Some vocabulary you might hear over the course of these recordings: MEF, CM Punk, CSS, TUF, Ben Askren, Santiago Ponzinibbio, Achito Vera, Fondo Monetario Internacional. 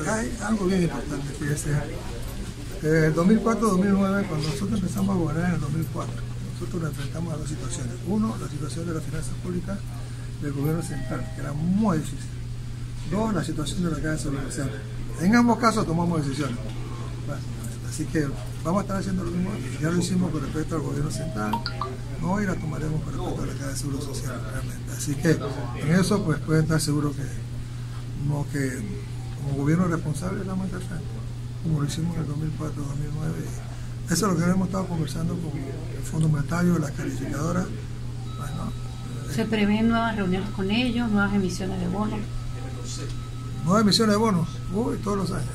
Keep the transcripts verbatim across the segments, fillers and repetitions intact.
Acá hay algo bien importante, fíjese. En el dos mil cuatro dos mil nueve, cuando nosotros empezamos a gobernar en el dos mil cuatro, nosotros nos enfrentamos a dos situaciones. Uno, la situación de las finanzas públicas del gobierno central, que era muy difícil. Dos, la situación de la Caja de Seguro. En ambos casos tomamos decisiones. Así que vamos a estar haciendo lo mismo, ya lo hicimos con respecto al gobierno central, no hoy la tomaremos con respecto a la Caja de Seguro Social realmente. Así que en eso pues pueden estar seguros que, como, que, como gobierno responsable vamos a estar frente, como lo hicimos en el dos mil cuatro dos mil nueve. Eso es lo que hemos estado conversando con el Fondo Monetario, las calificadoras. Bueno, ¿se prevén nuevas reuniones con ellos, nuevas emisiones de bonos? Nuevas emisiones de bonos, uy, todos los años.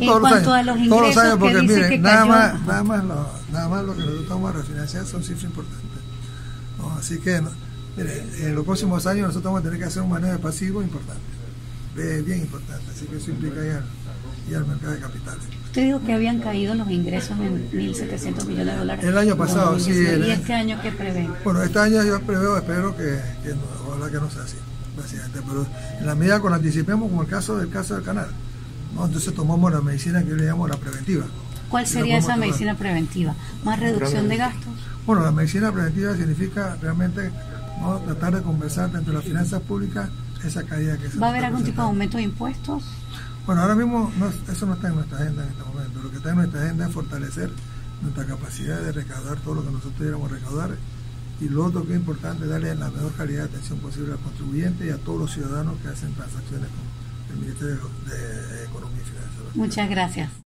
En todos cuanto los años. A los ingresos, todos los años, porque miren, nada más, nada, más lo, nada más lo que nosotros vamos a refinanciar son cifras importantes. No, así que, no, miren, en los próximos años nosotros vamos a tener que hacer un manejo de pasivo importante, bien, bien importante, así que eso implica ir al, ir al mercado de capitales. Usted dijo que habían caído los ingresos en mil setecientos millones de dólares. El año pasado, sí. El, ¿y este año qué prevén? Bueno, este año yo preveo, espero que, que no, ojalá que no sea así. Pero en la medida que lo anticipemos, como el caso del caso del canal, ¿no? Entonces tomamos la medicina que yo le llamo la preventiva. ¿Cuál sería esa tomar? medicina preventiva? ¿Más reducción de gastos? Bueno, la medicina preventiva significa realmente, ¿no?, tratar de conversar entre las finanzas públicas esa caída que se ¿va a haber algún tipo de aumento de impuestos? Bueno, ahora mismo no, eso no está en nuestra agenda en este momento. Lo que está en nuestra agenda es fortalecer nuestra capacidad de recaudar todo lo que nosotros queramos recaudar. Y lo otro que es importante es darle la mejor calidad de atención posible al contribuyente y a todos los ciudadanos que hacen transacciones con el Ministerio de Economía y Finanzas. Muchas gracias.